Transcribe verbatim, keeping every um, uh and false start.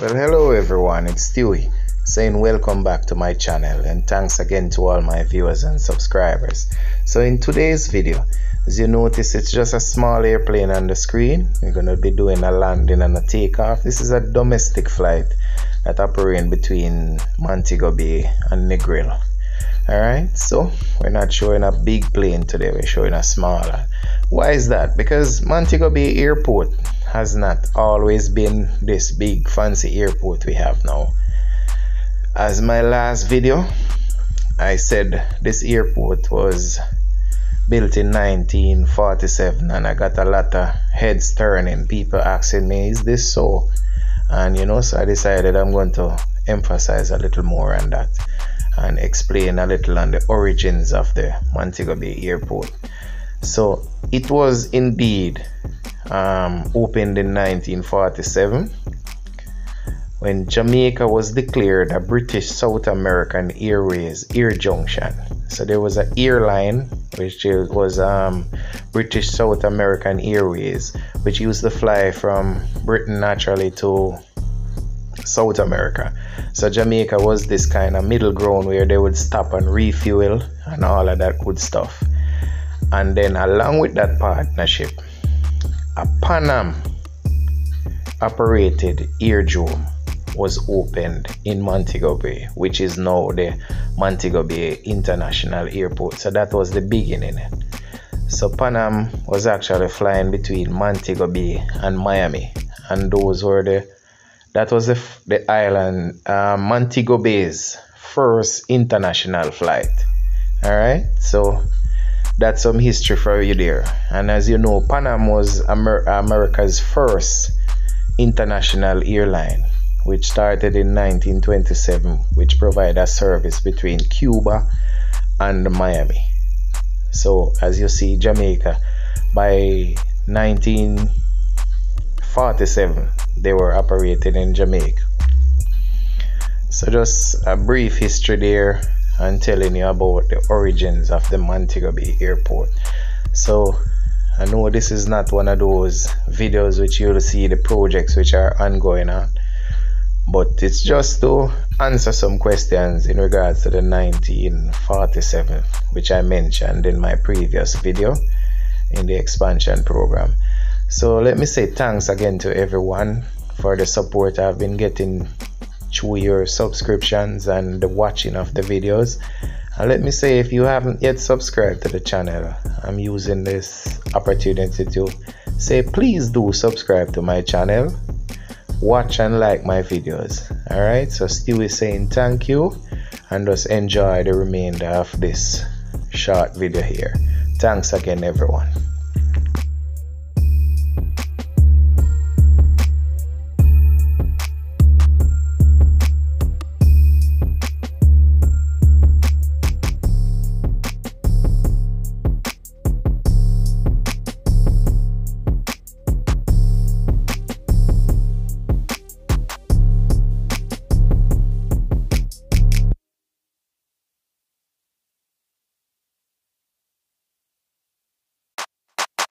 Well, hello everyone, it's Stewie saying welcome back to my channel, and thanks again to all my viewers and subscribers. So in today's video, as you notice, it's just a small airplane on the screen. We're going to be doing a landing and a takeoff. This is a domestic flight that operates between Montego Bay and Negril. Alright, so we're not showing a big plane today, we're showing a smaller. Why is that? Because Montego Bay Airport has not always been this big fancy airport we have now. As my last video, I said this airport was built in nineteen forty-seven, and I got a lot of heads turning, people asking me, is this so? And you know, so I decided I'm going to emphasize a little more on that and explain a little on the origins of the Montego Bay Airport. So it was indeed um, opened in nineteen forty-seven when Jamaica was declared a British South American Airways air junction. So there was an airline which was um, British South American Airways, which used to fly from Britain naturally to South America. So Jamaica was this kind of middle ground where they would stop and refuel and all of that good stuff. And then along with that partnership, a Pan Am operated airdrome was opened in Montego Bay, which is now the Montego Bay International Airport. So that was the beginning. So Pan Am was actually flying between Montego Bay and Miami, and those were the That was the, the island, uh, Montego Bay's first international flight. Alright, so that's some history for you there. And as you know, Pan Am was Amer America's first international airline, which started in nineteen twenty-seven, which provided a service between Cuba and Miami. So as you see, Jamaica, by nineteen forty-seven, they were operated in Jamaica. So just a brief history there and telling you about the origins of the Montego Bay Airport. So I know this is not one of those videos which you'll see the projects which are ongoing on, but it's just to answer some questions in regards to the nineteen forty-seven, which I mentioned in my previous video in the expansion program. So let me say thanks again to everyone for the support I've been getting through your subscriptions and the watching of the videos. And let me say, if you haven't yet subscribed to the channel, I'm using this opportunity to say please do subscribe to my channel, watch and like my videos. Alright, so Stewie saying thank you, and just enjoy the remainder of this short video here. Thanks again everyone.